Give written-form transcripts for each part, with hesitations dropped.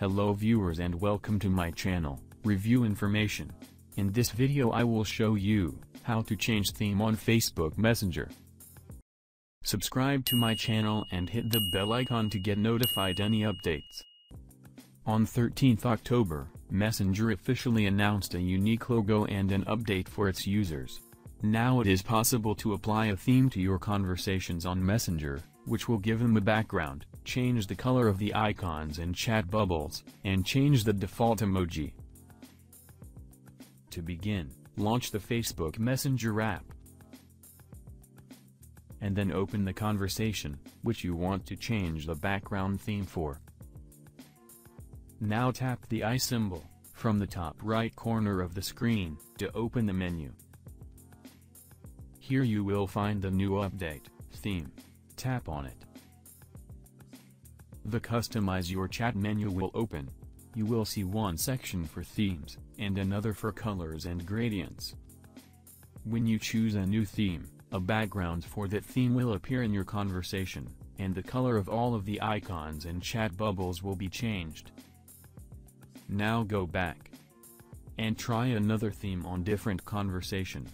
Hello viewers and welcome to my channel, Review Information. In this video I will show you how to change theme on Facebook Messenger. Subscribe to my channel and hit the bell icon to get notified any updates. On 13th October, Messenger officially announced a unique logo and an update for its users. Now it is possible to apply a theme to your conversations on Messenger, which will give them a background, change the color of the icons and chat bubbles, and change the default emoji. To begin, launch the Facebook Messenger app. And then open the conversation, which you want to change the background theme for. Now tap the eye symbol, from the top right corner of the screen, to open the menu. Here you will find the new update, theme. Tap on it. The Customize Your Chat menu will open. You will see one section for themes, and another for colors and gradients. When you choose a new theme, a background for that theme will appear in your conversation, and the color of all of the icons and chat bubbles will be changed. Now go back and try another theme on different conversation.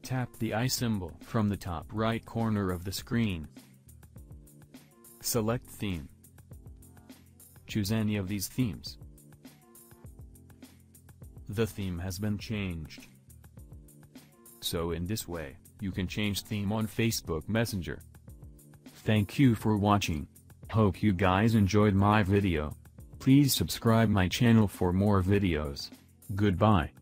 Tap the eye symbol from the top right corner of the screen. Select theme. Choose any of these themes. The theme has been changed. So in this way, you can change theme on Facebook Messenger. Thank you for watching. Hope you guys enjoyed my video. Please subscribe my channel for more videos. Goodbye.